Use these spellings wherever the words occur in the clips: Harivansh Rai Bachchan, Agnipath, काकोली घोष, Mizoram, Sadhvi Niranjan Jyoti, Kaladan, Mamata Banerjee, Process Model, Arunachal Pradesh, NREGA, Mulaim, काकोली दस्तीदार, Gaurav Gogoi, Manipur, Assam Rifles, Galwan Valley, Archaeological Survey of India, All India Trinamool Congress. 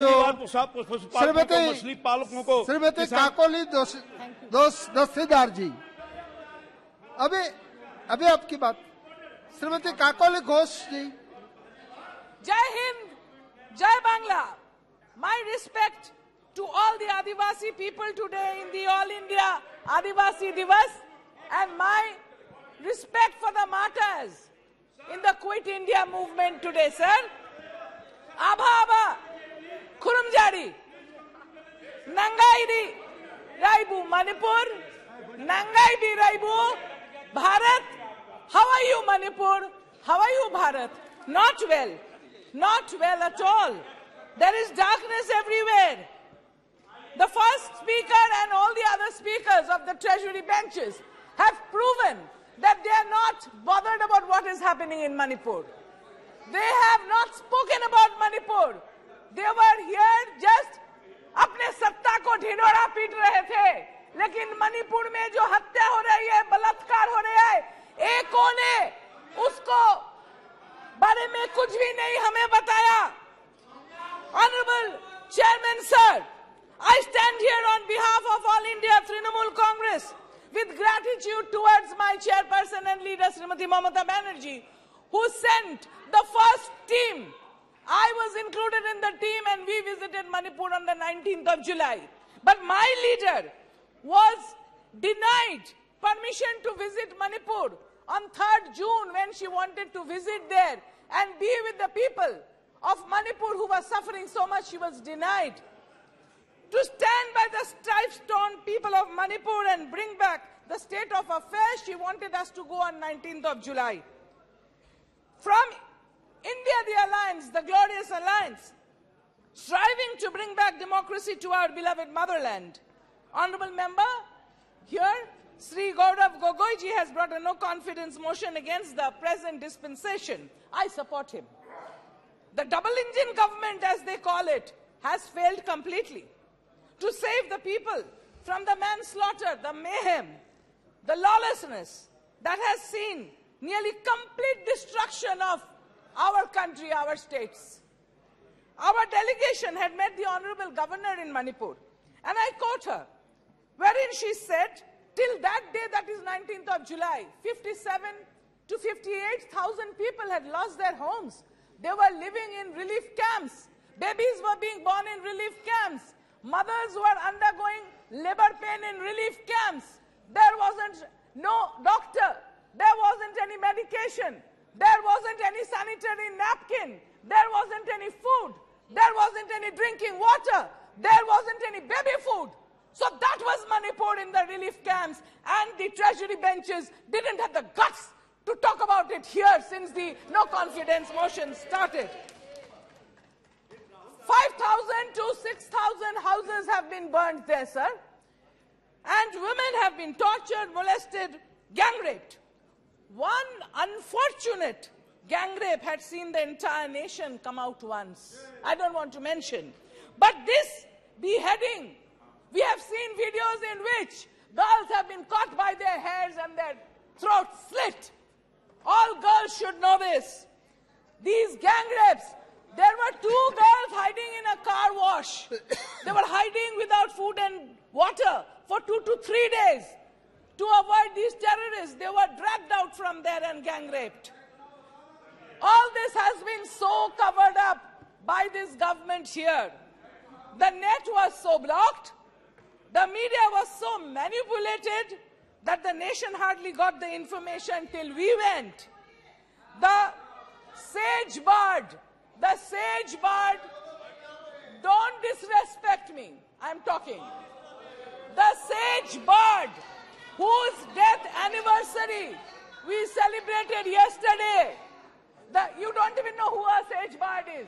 श्रीमती काकोली दस्तीदार जी, अभी अभी आपकी बात। श्रीमती काकोली घोष जी। जय हिंद, जय Bangla. My respect to all the Adivasi people today in the all India Adivasi दिवस and my respect for the martyrs in the Quit India movement today. Sir, आभा आभा खुरुमजारी नंगाई दी राइबू मणिपुर, नंगाई दी राइबू Bharat. How are you Manipur? How are you Bharat? Not well, not well at all. There is darkness everywhere. The first speaker and all the other speakers of the treasury benches have proven that they are not bothered about what is happening in Manipur. They have not spoken about Manipur. They were here just अपने सत्ता को ढिंढोरा पीट रहे थे, लेकिन मणिपुर में जो हत्या हो रही है, बलात्कार हो रहा है, एक कोने उसको बारे में कुछ भी नहीं हमें बताया। Honorable Chairman Sir, I stand here on behalf of All India Trinamool Congress with gratitude towards my chairperson and leader Srimati Mamata Banerjee, who sent the first team. I was included in the team and we visited Manipur on the 19th of July. But my leader was denied permission to visit Manipur on 3rd June when she wanted to visit there and be with the people of Manipur who were suffering so much. She was denied. To stand by the strife-torn people of Manipur and bring back the state of affairs, she wanted us to go on 19th of July. From India, the alliance, the glorious alliance, striving to bring back democracy to our beloved motherland. Honorable member, here, Sri Gaurav Gogoi ji has brought a no confidence motion against the present dispensation. I support him. The double engine government, as they call it, has failed completely to save the people from the manslaughter, the mayhem, the lawlessness that has seen nearly complete destruction of our country, our states. Our delegation had met the Honorable Governor in Manipur, and I quote her, wherein she said, till that day, that is 19th of July, 57 to 58,000 people had lost their homes. They were living in relief camps. Babies were being born in relief camps. Mothers were undergoing labor pain in relief camps. There wasn't no doctor. There wasn't any medication. There wasn't any sanitary napkin. There wasn't any food. There wasn't any drinking water. There wasn't any baby food. So that was Manipur in the relief camps, and the treasury benches didn't have the guts to talk about it here since the no confidence motion started. 5,000 to 6,000 houses have been burned there, sir. And women have been tortured, molested, gang raped. One unfortunate gang rape had seen the entire nation come out once. I don't want to mention. But this beheading, we have seen videos in which girls have been caught by their hairs and their throats slit. All girls should know this. These gang rapes, there were two girls hiding in a car wash. They were hiding without food and water for 2 to 3 days. To avoid these terrorists, they were dragged out from there and gang raped. All this has been so covered up by this government here. The net was so blocked, the media was so manipulated that the nation hardly got the information till we went. The sage bird, don't disrespect me, I'm talking. The sage bird, whose death anniversary we celebrated yesterday. You don't even know who our sage bird is.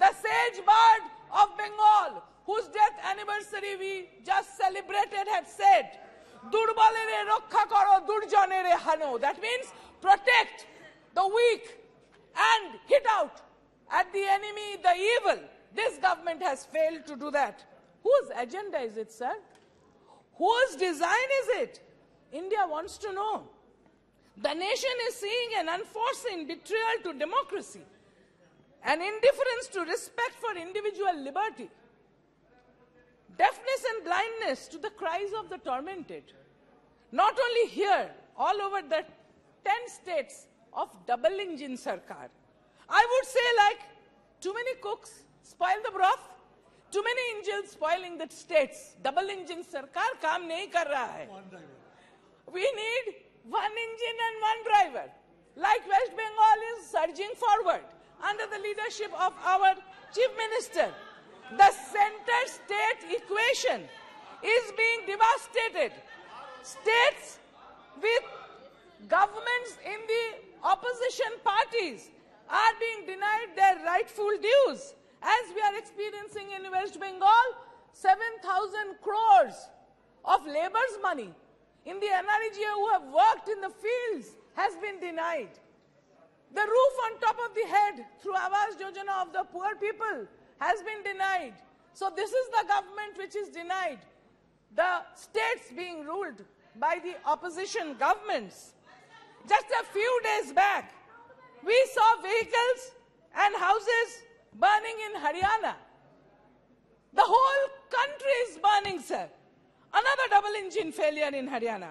The sage bird of Bengal, whose death anniversary we just celebrated, had said, Durbalere Rokha Karo Durjanere Hano. That means protect the weak and hit out at the enemy, the evil. This government has failed to do that. Whose agenda is it, sir? Whose design is it? India wants to know. The nation is seeing an unforeseen betrayal to democracy. an indifference to respect for individual liberty, deafness and blindness to the cries of the tormented, not only here, all over the 10 states of double-engine Sarkar. I would say, like, too many cooks spoil the broth, too many engines spoiling the states. Double-engine Sarkar kaam nahi kar raha hai. We need one engine and one driver. Like West Bengal is surging forward under the leadership of our Chief Minister. The center-state equation is being devastated. States with governments in the opposition parties are being denied their rightful dues. As we are experiencing in West Bengal, 7,000 crores of labor's money in the NREGA who have worked in the fields has been denied. The roof on top of the head through Awas Yojana of the poor people has been denied. So this is the government which is denied. The states being ruled by the opposition governments. Just a few days back, we saw vehicles and houses burning in Haryana. The whole country is burning, sir. Another double-engine failure in Haryana.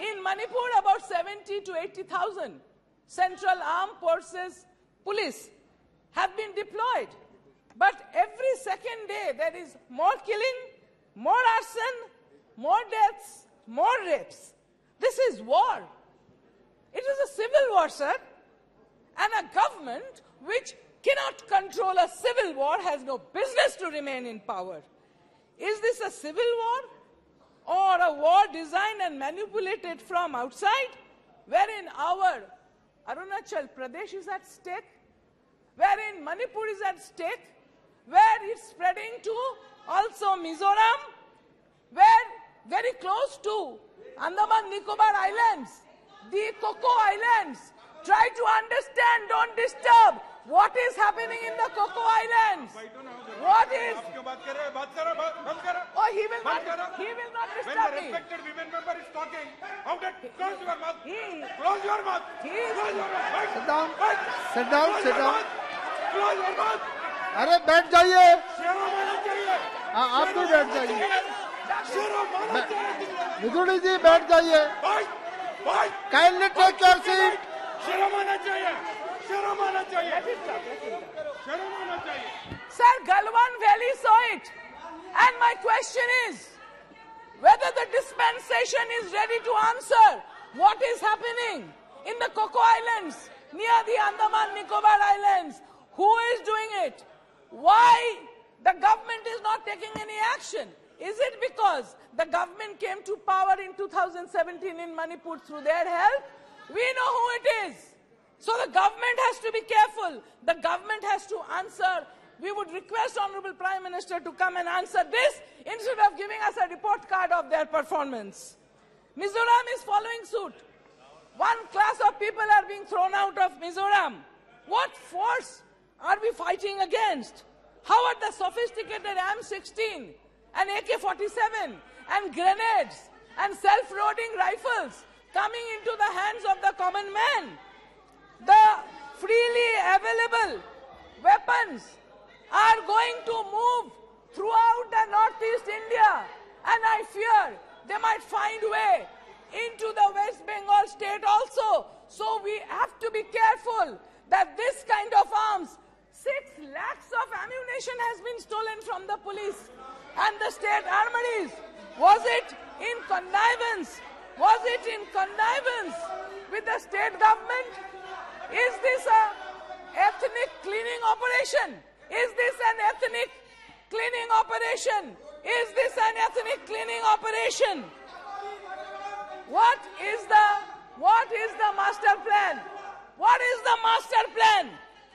In Manipur, about 70 to 80,000 Central Armed Forces police have been deployed. But every second day, there is more killing, more arson, more deaths, more rapes. This is war. It is a civil war, sir. And a government which cannot control a civil war has no business to remain in power. Is this a civil war or a war designed and manipulated from outside, wherein our Arunachal Pradesh is at stake, wherein Manipur is at stake, where it's spreading to also Mizoram, where very close to Andaman Nicobar Islands, the Coco Islands. Try to understand, don't disturb. What is happening in the Coco Islands? What is? Oh, he will not disturb me. When the respected women member is talking, how that? Close your mouth. Close your mouth. Close your mouth. Sit down. Sit down. Sit down. Close your mouth. अरे बैठ जाइए. आप भी बैठ जाइए. निधुड़ी जी बैठ जाइए. Kindly take your seat. Sir, Galwan Valley saw it. And my question is, whether the dispensation is ready to answer what is happening in the Coco Islands, near the Andaman Nicobar Islands. Who is doing it? Why the government is not taking any action? Is it because the government came to power in 2017 in Manipur through their help? We know who it is. So the government has to be careful. The government has to answer. We would request Honorable Prime Minister to come and answer this instead of giving us a report card of their performance. Mizoram is following suit. One class of people are being thrown out of Mizoram. What force are we fighting against? How are the sophisticated M16 and AK-47 and grenades and self-loading rifles coming into the hands of the common man? The freely available weapons are going to move throughout the northeast India, and I fear they might find way into the West Bengal state also. So we have to be careful that this kind of arms, 6 lakhs of ammunition has been stolen from the police and the state armories. Was it in connivance with the state government? Is this an ethnic cleaning operation? Is this an ethnic cleaning operation? Is this an ethnic cleaning operation? What is the master plan? What is the master plan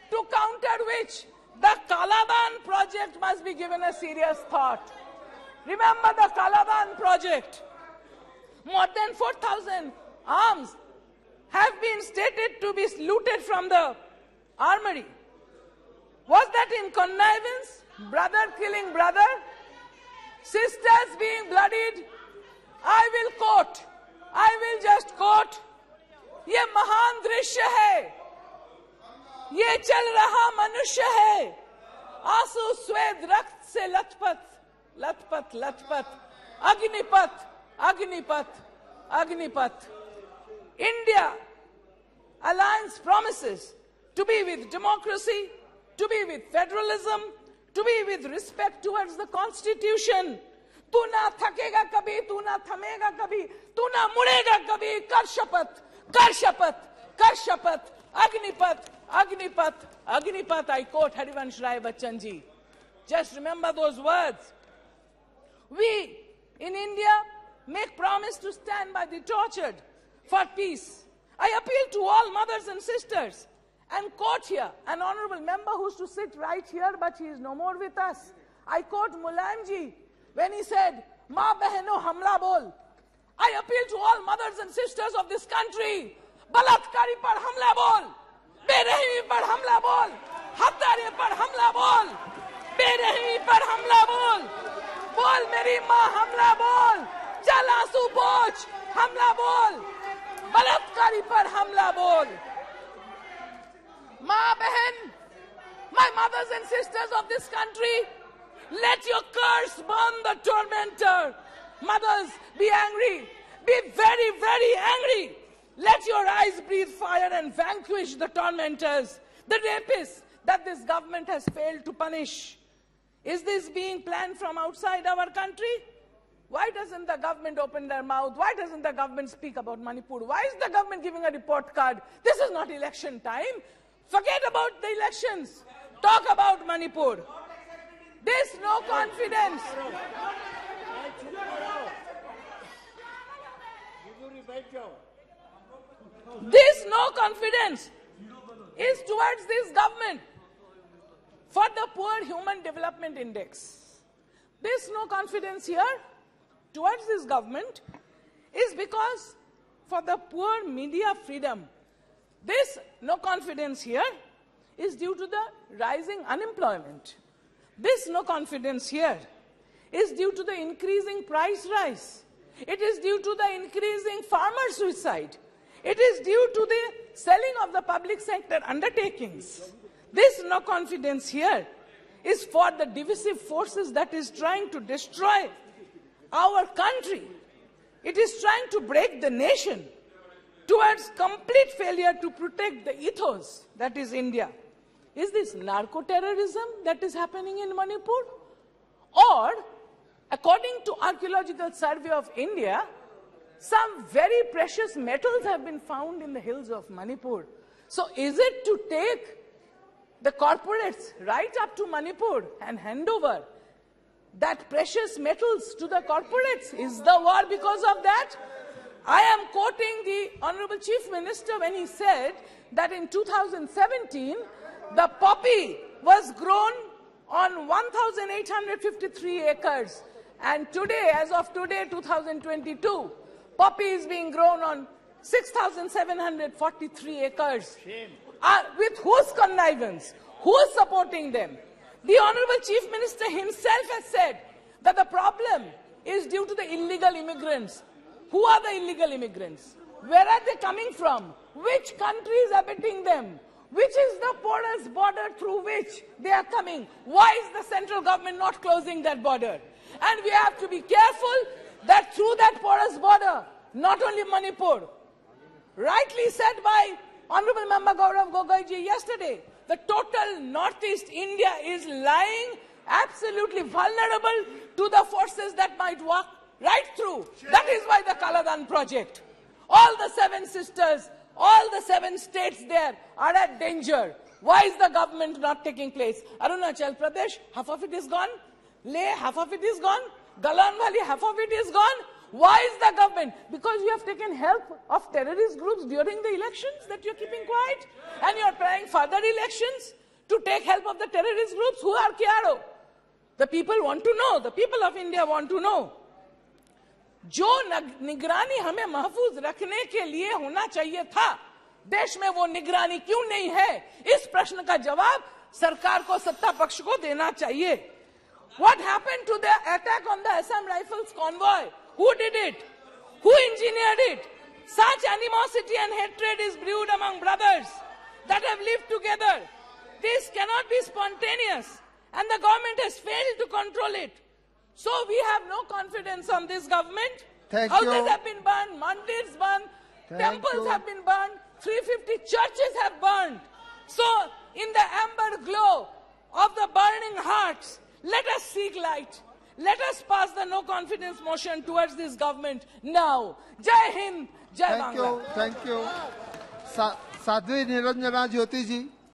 to counter which the Kaladan project must be given a serious thought? Remember the Kaladan project. More than 4,000 arms have been stated to be looted from the armory. Was that in connivance? Brother killing brother? Sisters being bloodied? I will just quote, Ye mahaan drishya hai. ये चल रहा मनुष्य है, आंसू स्वेद रक्त से लथपथ लथपथ लथपथ, Agnipath Agnipath Agnipath. India Alliance promises to be with democracy, to be with federalism, to be with respect towards the Constitution. तू ना थकेगा कभी, तू ना थमेगा कभी, तू ना मुड़ेगा कभी. कर शपथ, कर शपथ, कर शपथ. Agnipath, Agnipath, Agnipath. I quote Harivansh Rai Bachchan ji. Just remember those words. We in India make promise to stand by the tortured for peace. I appeal to all mothers and sisters and quote here an honorable member who used to sit right here, but he is no more with us. I quote Mulaim ji when he said, "Ma behno hamla bol." I appeal to all mothers and sisters of this country. बलात्कारी पर हमला बोल, बेरहमी पर हमला बोल, हत्यारे पर हमला बोल, बेरहमी पर हमला बोल, बोल मेरी माँ हमला बोल, जलासु बोझ हमला बोल, बलात्कारी पर हमला बोल. माँ बहन, my mothers and sisters of this country, let your curse burn the tormentor. Mothers, be angry, be very, very angry. Let your eyes breathe fire and vanquish the tormentors, the rapists that this government has failed to punish. Is this being planned from outside our country? Why doesn't the government open their mouth? Why doesn't the government speak about Manipur? Why is the government giving a report card? This is not election time. Forget about the elections. Talk about Manipur. This no confidence. This no confidence is towards this government. For the poor human development index, this no confidence here towards this government is because for the poor media freedom, this no confidence here is due to the rising unemployment. This no confidence here is due to the increasing price rise. It is due to the increasing farmer suicide. It is due to the selling of the public sector undertakings. This no confidence here is for the divisive forces that is trying to destroy our country. It is trying to break the nation towards complete failure to protect the ethos that is India. Is this narco-terrorism that is happening in Manipur? Or, according to Archaeological Survey of India, some very precious metals have been found in the hills of Manipur. So is it to take the corporates right up to Manipur and hand over that precious metals to the corporates? Is the war because of that? I am quoting the Honorable Chief Minister when he said that in 2017, the poppy was grown on 1,853 acres. And today, as of today, 2022, poppy is being grown on 6,743 acres. With whose connivance? Who is supporting them? The Honorable Chief Minister himself has said that the problem is due to the illegal immigrants. Who are the illegal immigrants? Where are they coming from? Which country is abetting them? Which is the porous border through which they are coming? Why is the central government not closing that border? And we have to be careful that through that porous border, not only Manipur, rightly said by Honorable Member Gaurav Gogoi ji yesterday, the total northeast India is lying absolutely vulnerable to the forces that might walk right through. That is why the Kaladan project. All the seven sisters, all the seven states there are at danger. Why is the government not taking place? Arunachal Pradesh, half of it is gone. Leh, half of it is gone. Galan Valley, half of it is gone. Why is the government? Because you have taken help of terrorist groups during the elections that you're keeping quiet. And you're planning further elections to take help of the terrorist groups who are Kiaro. The people want to know. The people of India want to know. जो निगरानी हमें महफूज रखने के लिए होना चाहिए था, देश में वो निगरानी क्यों नहीं है? इस प्रश्न का जवाब सरकार को, सत्ता पक्ष को देना चाहिए. What happened to the attack on the Assam Rifles convoy? Who did it? Who engineered it? Such animosity and hatred is brewed among brothers. that have lived together. This cannot be spontaneous, and the government has failed to control it. So we have no confidence on this government. Houses have been burned, mandirs burned, temples have been burned, 350 churches have burned. So in the amber glow of the burning hearts, let us seek light. Let us pass the no confidence motion towards this government now. Jai Hind, Jai Bangla. Thank you. Sadhvi Niranjan Jyoti ji.